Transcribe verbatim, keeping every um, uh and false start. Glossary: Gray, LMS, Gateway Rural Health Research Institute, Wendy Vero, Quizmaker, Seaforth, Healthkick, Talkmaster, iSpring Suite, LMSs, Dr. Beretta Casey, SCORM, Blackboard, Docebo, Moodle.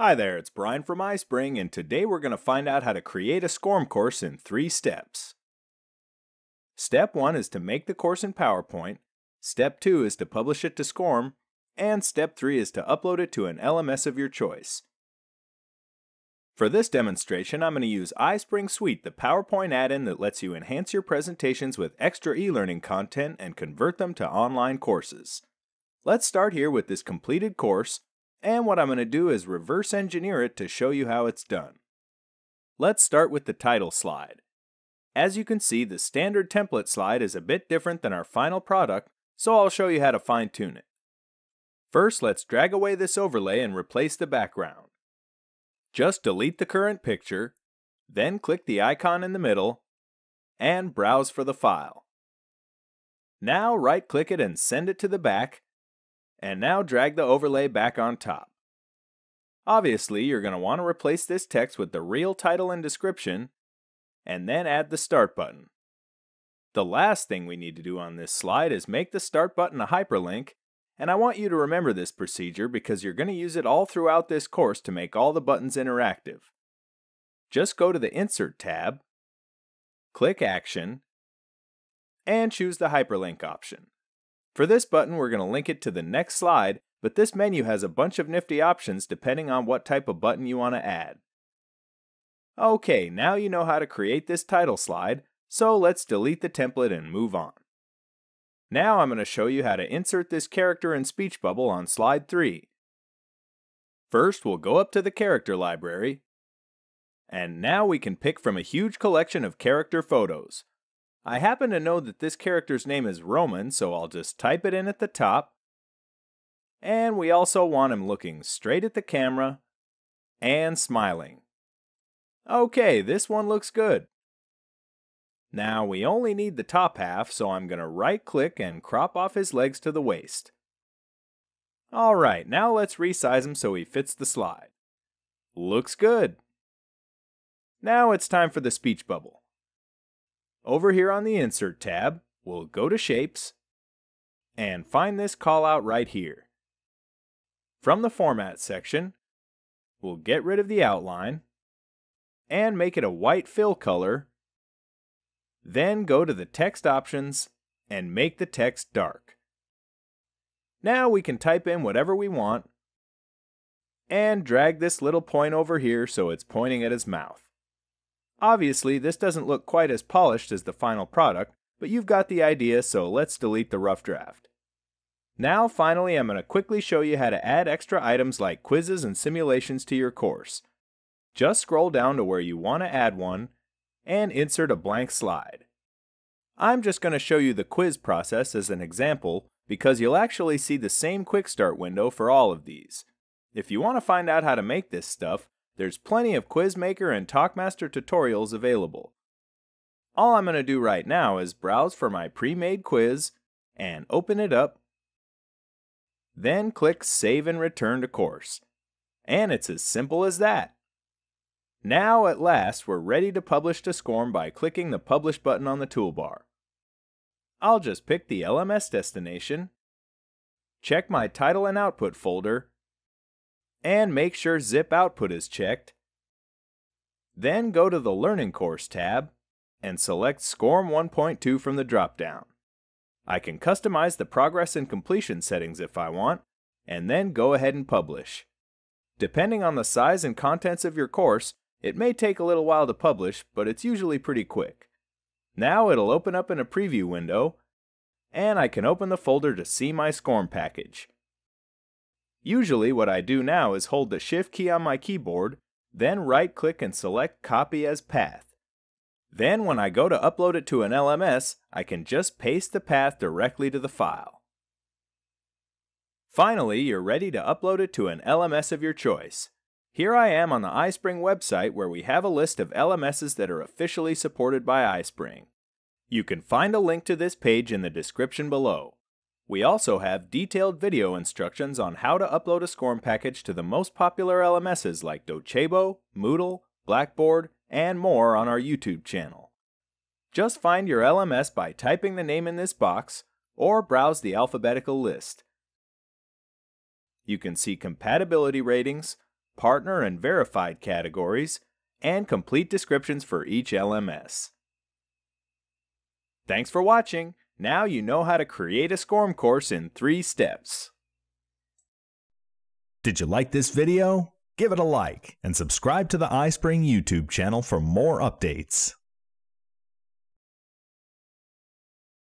Hi there, it's Brian from iSpring, and today we're going to find out how to create a SCORM course in three steps. Step one is to make the course in PowerPoint, Step two is to publish it to SCORM, and Step three is to upload it to an L M S of your choice. For this demonstration, I'm going to use iSpring Suite, the PowerPoint add-in that lets you enhance your presentations with extra e-learning content and convert them to online courses. Let's start here with this completed course. And what I'm going to do is reverse engineer it to show you how it's done. Let's start with the title slide. As you can see, the standard template slide is a bit different than our final product, so I'll show you how to fine-tune it. First, let's drag away this overlay and replace the background. Just delete the current picture, then click the icon in the middle, and browse for the file. Now right-click it and send it to the back, and now drag the overlay back on top. Obviously, you're going to want to replace this text with the real title and description, and then add the start button. The last thing we need to do on this slide is make the start button a hyperlink, and I want you to remember this procedure because you're going to use it all throughout this course to make all the buttons interactive. Just go to the Insert tab, click Action, and choose the hyperlink option. For this button, we're going to link it to the next slide, but this menu has a bunch of nifty options depending on what type of button you want to add. Okay, now you know how to create this title slide, so let's delete the template and move on. Now I'm going to show you how to insert this character and speech bubble on slide three. First, we'll go up to the character library, and now we can pick from a huge collection of character photos. I happen to know that this character's name is Roman, so I'll just type it in at the top. And we also want him looking straight at the camera and smiling. Okay, this one looks good. Now we only need the top half, so I'm going to right-click and crop off his legs to the waist. Alright, now let's resize him so he fits the slide. Looks good. Now it's time for the speech bubble. Over here on the Insert tab, we'll go to Shapes, and find this callout right here. From the Format section, we'll get rid of the outline, and make it a white fill color, then go to the Text options, and make the text dark. Now we can type in whatever we want, and drag this little point over here so it's pointing at his mouth. Obviously, this doesn't look quite as polished as the final product, but you've got the idea, so let's delete the rough draft. Now, finally, I'm going to quickly show you how to add extra items like quizzes and simulations to your course. Just scroll down to where you want to add one, and insert a blank slide. I'm just going to show you the quiz process as an example, because you'll actually see the same quick start window for all of these. If you want to find out how to make this stuff, there's plenty of Quizmaker and Talkmaster tutorials available. All I'm going to do right now is browse for my pre-made quiz and open it up, then click Save and Return to Course. And it's as simple as that. Now at last we're ready to publish to SCORM by clicking the Publish button on the toolbar. I'll just pick the L M S destination, check my title and output folder, and make sure Zip Output is checked. Then go to the Learning Course tab and select SCORM one point two from the drop-down. I can customize the progress and completion settings if I want, and then go ahead and publish. Depending on the size and contents of your course, it may take a little while to publish, but it's usually pretty quick. Now it'll open up in a preview window, and I can open the folder to see my SCORM package. Usually what I do now is hold the Shift key on my keyboard, then right-click and select Copy as Path. Then when I go to upload it to an L M S, I can just paste the path directly to the file. Finally, you're ready to upload it to an L M S of your choice. Here I am on the iSpring website where we have a list of L M Ss that are officially supported by iSpring. You can find a link to this page in the description below. We also have detailed video instructions on how to upload a SCORM package to the most popular L M Ss like Docebo, Moodle, Blackboard, and more on our YouTube channel. Just find your L M S by typing the name in this box, or browse the alphabetical list. You can see compatibility ratings, partner and verified categories, and complete descriptions for each L M S. Thanks for watching. Now you know how to create a SCORM course in three steps. Did you like this video? Give it a like and subscribe to the iSpring YouTube channel for more updates.